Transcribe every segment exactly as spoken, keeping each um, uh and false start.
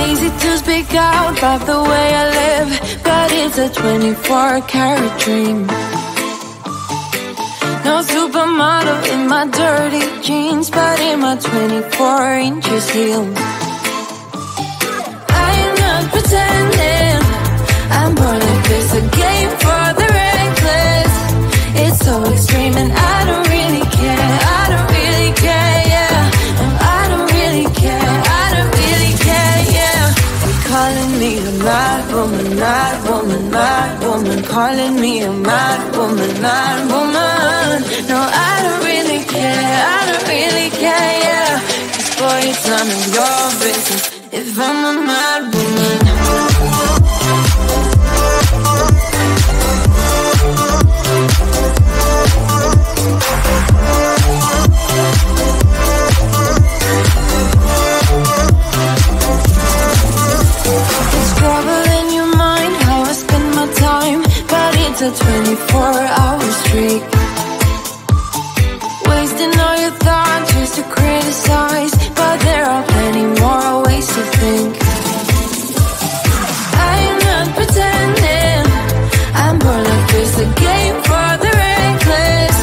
things it does big out about the way I live, but it's a twenty-four karat dream. No supermodel in my dirty jeans, but in my twenty-four inches heels. I'm not pretending, I'm born like this, a game for the reckless. It's so extreme and I don't really care, I don't really care, yeah. No, I don't really care, I don't really care, yeah. They're calling me a mad woman, mad woman, mad woman. Calling me a mad woman, mad woman. No, I don't really care, I don't really care, yeah. 'Cause boy, it's none of your business if I'm a mad woman. It's trouble in your mind how I spend my time, but it's a twenty-four hour streak. Wasting all your thoughts just to criticize, but there are plenty more ways to think. I'm not pretending, I'm born like this, a game for the reckless.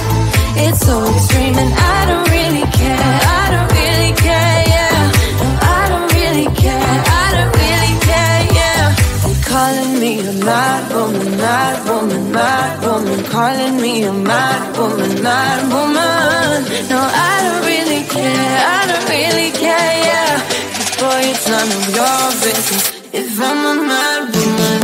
It's so extreme and I don't really care, I don't really care, yeah. No, I don't really care, I don't really care, yeah. They're calling me a mad woman, mad woman, mad woman. Calling me a mad woman, mad woman. No, I don't really care, I don't really care, yeah. 'Cause boy, it's none of your business if I'm a mad woman.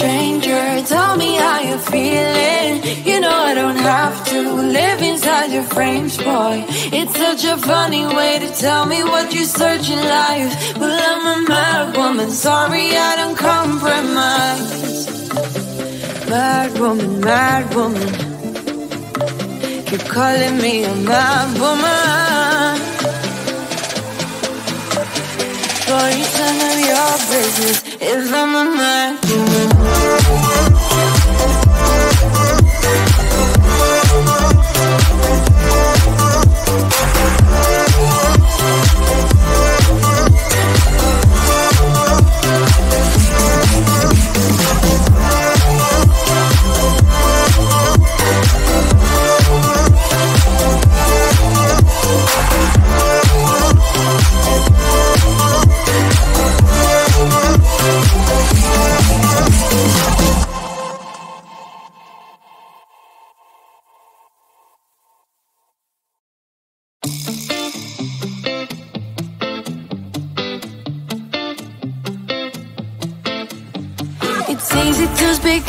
Stranger, tell me how you're feeling. You know I don't have to live inside your frames, boy. It's such a funny way to tell me what you search in life. Well, I'm a mad woman, sorry I don't compromise. Mad woman, mad woman. Keep calling me a mad woman. Boy, it's none of your business if I'm a mad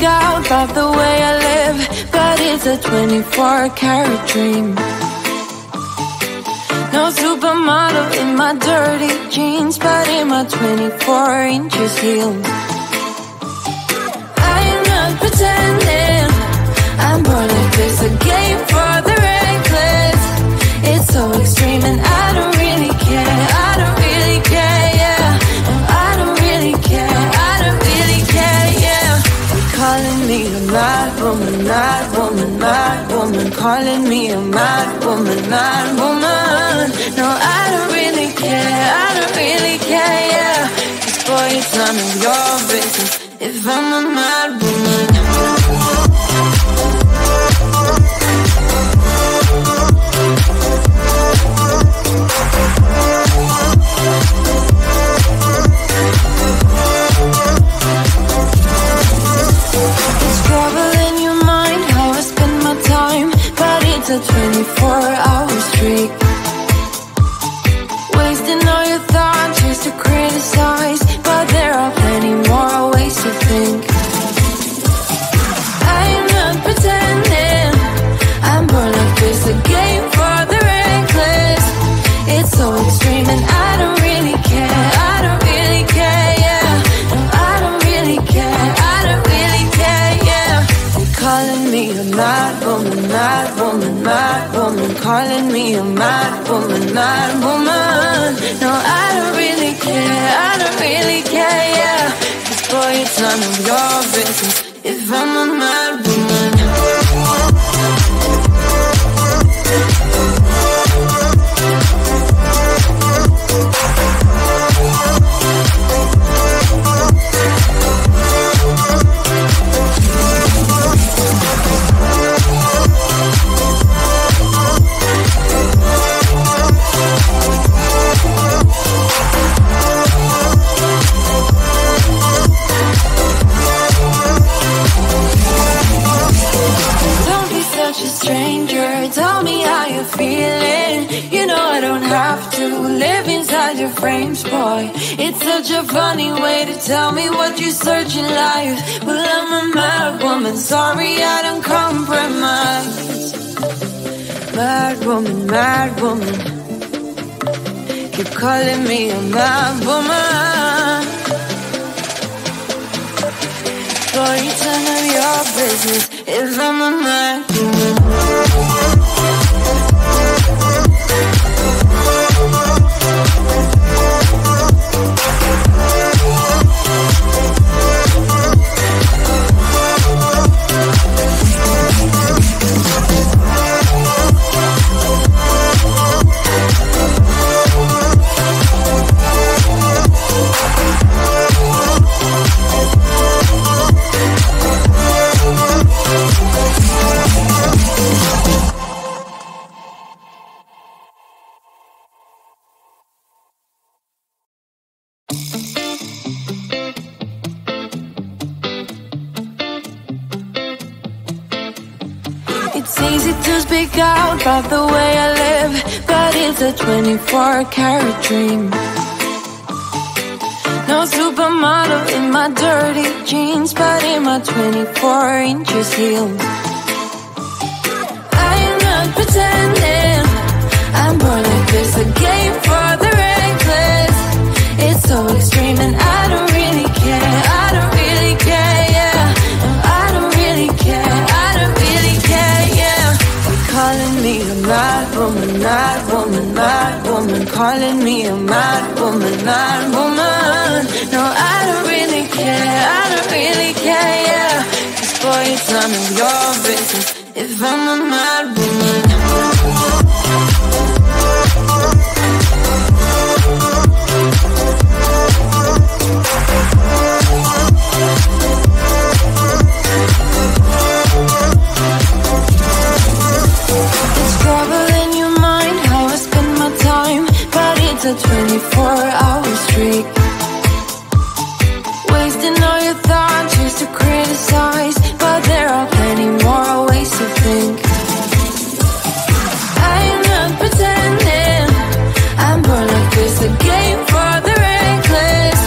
out about the way I live, but it's a twenty-four karat dream. No supermodel in my dirty jeans, but in my twenty-four inches heels. I'm not pretending, I'm born like this, a game for the reckless. It's so extreme and I don't really care, I don't really care, yeah. No, I don't really care, I don't really care, yeah. Calling me a mad woman, mad woman, mad woman. Calling me a mad woman, mad woman. No, I don't really care, I don't really care, yeah. 'Cause boy, it's none of your business if I'm a mad woman. It's trouble in your mind how I spend my time, but it's a twenty-four hour streak. Wasting all your thoughts just to criticize, but there are plenty more ways to think. I'm not pretending, I'm born like this, a game for the reckless. It's so extreme and I don't really care. calling me a mad woman, mad woman, mad woman, calling me a mad woman, mad woman. No, I don't really care, I don't really care, yeah. 'Cause boy, it's none of your business if I'm a mad woman. Frames, boy. It's such a funny way to tell me what you search in life. Well, I'm a mad woman, sorry I don't compromise. Mad woman, mad woman, keep calling me a mad woman. Boy, it's none of your business if I'm a mad woman. Out about the way I live, but it's a twenty-four karat dream. No supermodel in my dirty jeans, but in my twenty-four inches heels. I am not pretending, I'm born like this, a game for the reckless. It's so extreme and I don't really care, I don't really care, yeah. No, I don't really care, I don't really care, yeah. Calling me a mad woman, mad woman, mad woman, calling me a mad woman, mad woman. No, I don't really care, I don't really care, yeah. 'Cause boy, it's none of your business if I'm a mad woman. It's a twenty-four hour streak, wasting all your thoughts just to criticize, but there are plenty more ways to think. I am not pretending, I'm born like this, a game for the reckless.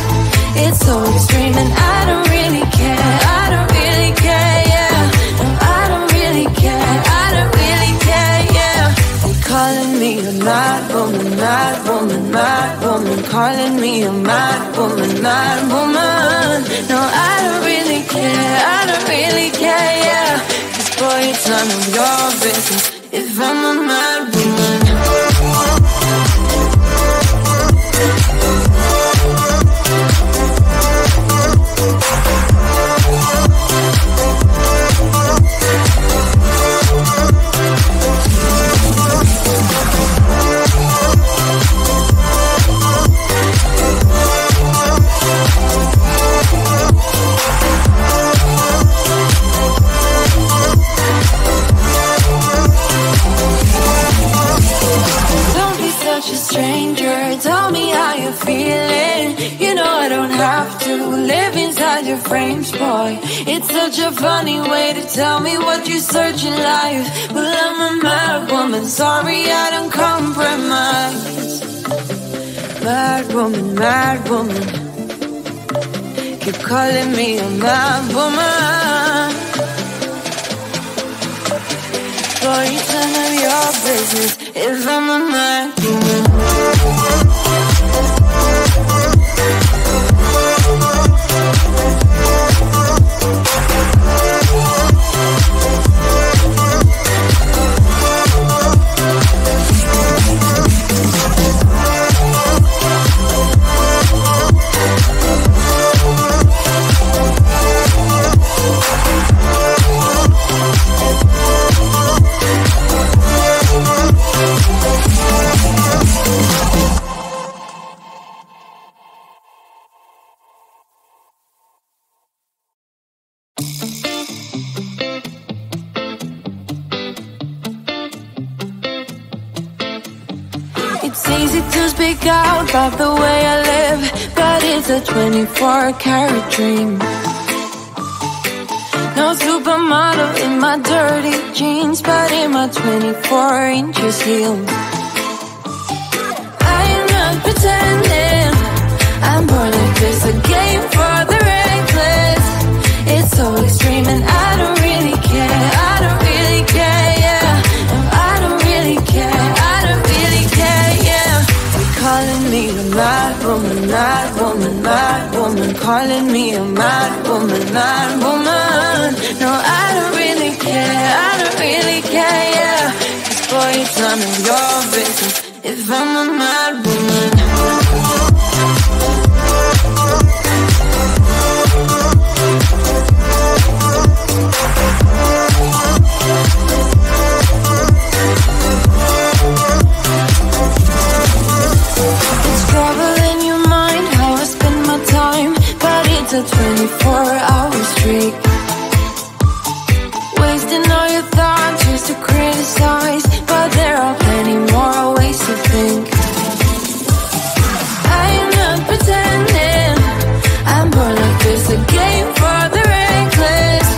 It's so extreme and I don't really care, I don't really care, yeah. No, I don't really care, I don't really care, yeah. They're calling me a mad woman, mad woman, mad woman, calling me a mad woman, mad woman. No, I don't really care, I don't really care, yeah. 'Cause boy, it's none of your business if I'm a mad woman. Stranger, tell me how you're feeling. You know I don't have to live inside your frames, boy. It's such a funny way to tell me what you search in life. Well, I'm a mad woman, sorry I don't compromise. Mad woman, mad woman, keep calling me a mad woman. Boy, it's none of your business if I'm a mad woman. We'll be right back. It's easy to speak out about the way I live, but it's a twenty-four karat dream. No supermodel in my dirty jeans, but in my twenty-four inches heels. I'm not pretending, I'm born like this, a game for the reckless. It's so extreme and I don't really care, I don't really care, yeah. No, I don't really care, I don't really care, yeah. They're calling me a mad woman, mad woman, mad woman. Calling me a mad woman, mad woman. No, I don't really care, I don't really care, yeah. 'Cause boy, it's none of your business if I'm a mad woman. It's troubling your mind how I spend my time, but it's a twenty-four hour streak. Wasting all your thoughts just to criticize, but there are plenty more ways to think. I am not pretending, I'm born like this, a game for the reckless.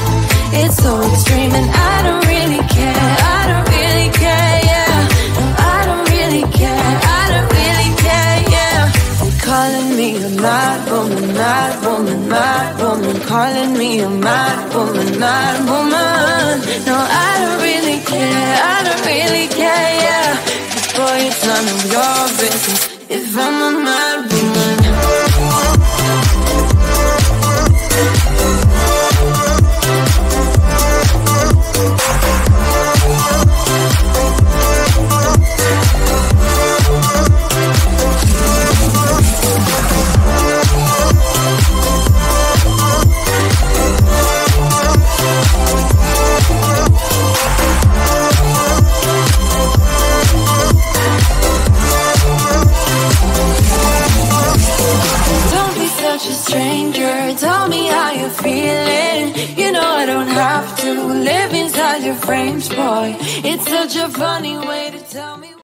It's so extreme and I don't really care, I don't really care, yeah. No, I don't really care, I don't really care, yeah. They're calling me a mad woman, mad woman, mad woman. Calling me a mad woman, mad woman. No, I don't really care, I don't really care, yeah. 'Cause boy, it's none of your business if I'm a mad woman. Frames, boy, it's such a funny way to tell me.